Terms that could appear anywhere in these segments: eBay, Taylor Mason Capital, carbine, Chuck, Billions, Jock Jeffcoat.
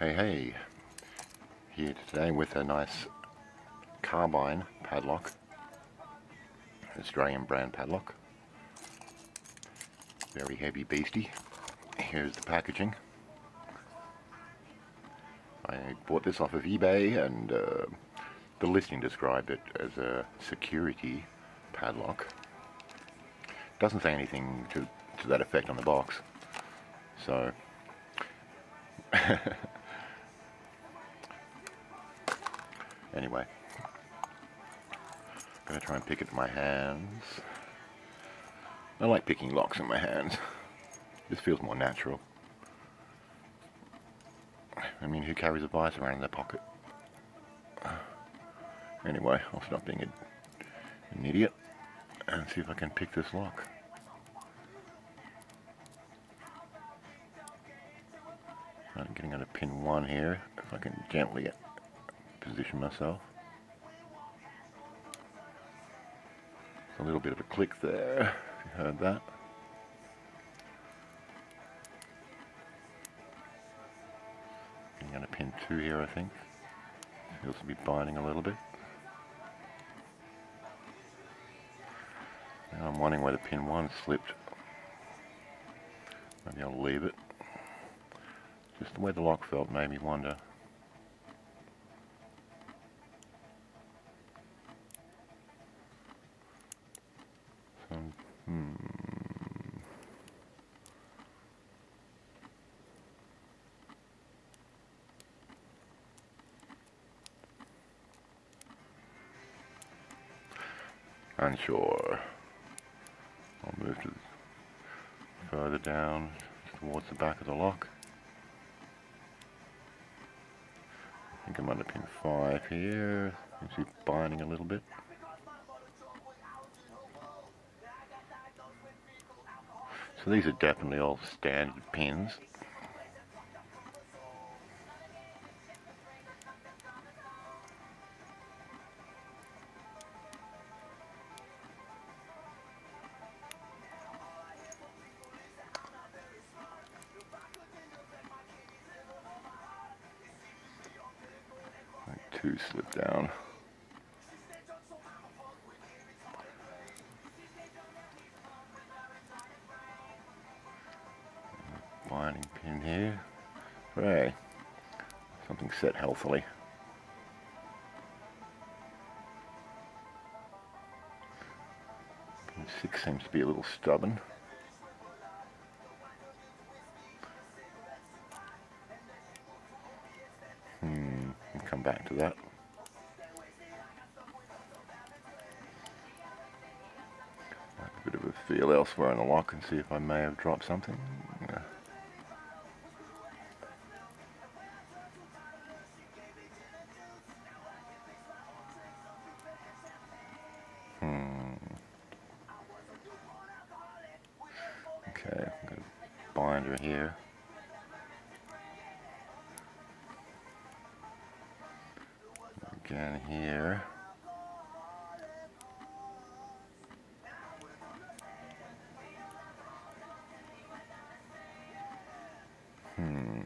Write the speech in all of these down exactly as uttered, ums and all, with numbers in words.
Hey hey, here today with a nice Carbine padlock, Australian brand padlock, very heavy beastie. Here's the packaging. I bought this off of eBay and uh, the listing described it as a security padlock. Doesn't say anything to, to that effect on the box, so anyway, I'm going to try and pick it with my hands. I like picking locks in my hands. This feels more natural. I mean, who carries a vice around in their pocket? Anyway, I'll stop being a, an idiot and see if I can pick this lock. I'm getting out of pin one here, if I can gently position myself. A little bit of a click there, if you heard that. Getting out of pin two here, I think. Feels to be binding a little bit. Now I'm wondering where the pin one slipped. Maybe I'll leave it. Just the way the lock felt made me wonder. So, hmm. Unsure. I'll move to further down towards the back of the lock. I think I'm under pin five here. Seems to be binding a little bit. So these are definitely all standard pins. Two slip down. Binding pin here. Hooray. Something set healthily. Pin six seems to be a little stubborn. Come back to that. A bit of a feel elsewhere in the lock and see if I may have dropped something. Yeah. Hmm. Okay, I've got a binder here. Again here. Hmm.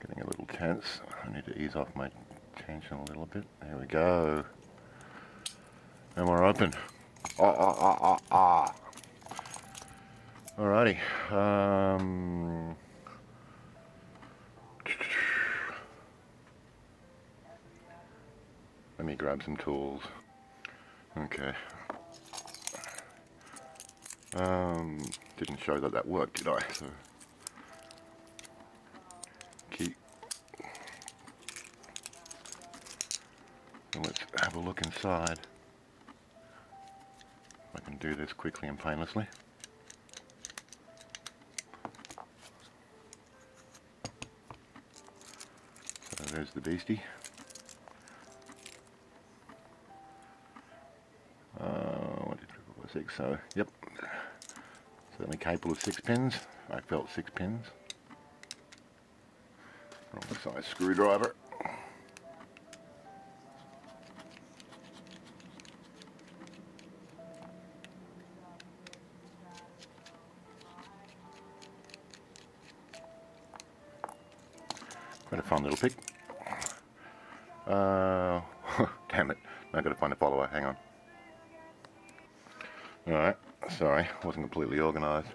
Getting a little tense. I need to ease off my tension a little bit. There we go. And we're open. Ah, ah, ah, ah, ah. Alrighty. Um, let me grab some tools. Okay. Um, didn't show that that worked, did I? So. Let's have a look inside. I can do this quickly and painlessly. So there's the beastie. Uh, what did we call six? So, yep. Certainly capable of six pins. I felt six pins. Wrong size screwdriver. Quite a fun little pick. Uh, damn it, now I've got to find a follower, hang on. Alright, sorry, wasn't completely organised.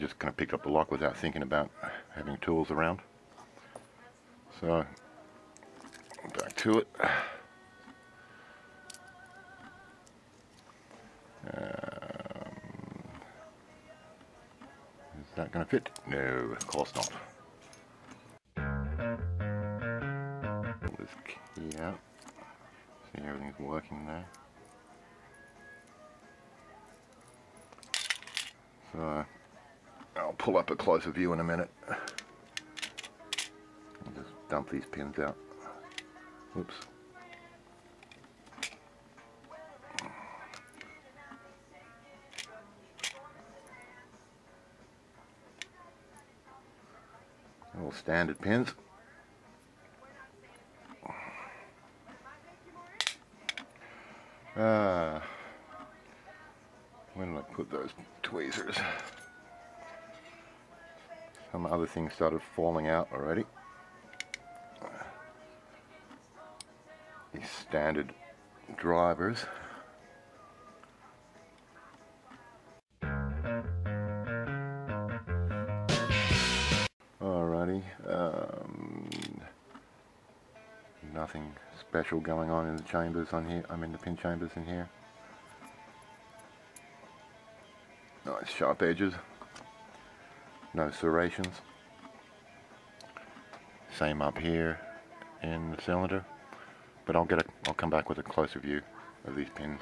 Just kind of picked up the lock without thinking about having tools around. So, back to it. Um, is that going to fit? No, of course not. Pull this key out. See, everything's working there. So, I'll pull up a closer view in a minute. I'll just dump these pins out. Oops. All standard pins. Ah. Uh, where did I put those tweezers? Some other things started falling out already. These standard drivers. Alrighty, um, nothing special going on in the chambers on here. I mean the pin chambers in here. Nice sharp edges. No serrations. Same up here in the cylinder, but I'll get a, I'll come back with a closer view of these pins.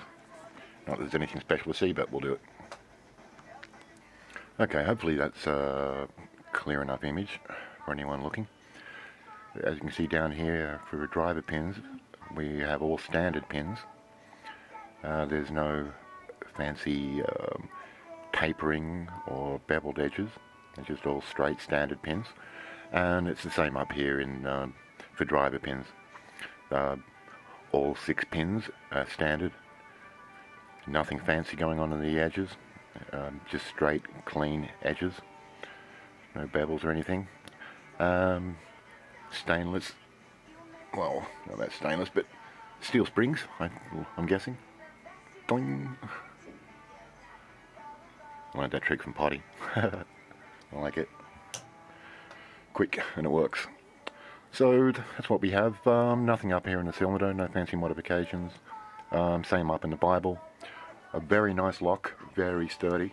Not that there's anything special to see, but we'll do it. Okay, hopefully that's a clear enough image for anyone looking. As you can see down here for driver pins, we have all standard pins. Uh, there's no fancy um, tapering or beveled edges. It's just all straight standard pins, and it's the same up here in uh, for driver pins. Uh, all six pins are standard. Nothing fancy going on in the edges, um, just straight, clean edges. No bevels or anything. Um, stainless. Well, not that stainless, but steel springs. I, I'm guessing. Doing. I learned that trick from Potty. I like it. Quick, and it works. So that's what we have. Um, nothing up here in the cylinder, no fancy modifications. Um, same up in the Bible. A very nice lock, very sturdy.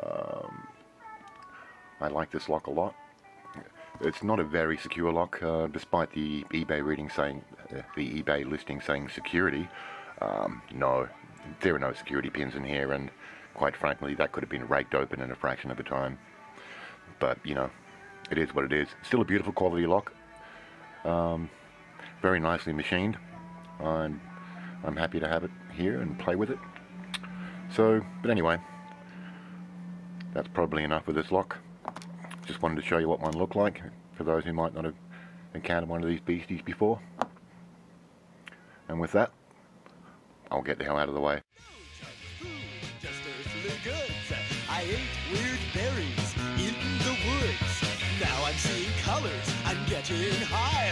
Um, I like this lock a lot. It's not a very secure lock, uh, despite the eBay reading saying, uh, the eBay listing saying security. Um, no, there are no security pins in here, and quite frankly, that could have been raked open in a fraction of a time. But, you know, it is what it is. Still a beautiful quality lock. Um, very nicely machined. I'm, I'm happy to have it here and play with it. So, but anyway, that's probably enough with this lock. Just wanted to show you what one looked like, for those who might not have encountered one of these beasties before. And with that, I'll get the hell out of the way. I ate weird berries in the woods. Now I'm seeing colors. I'm getting high.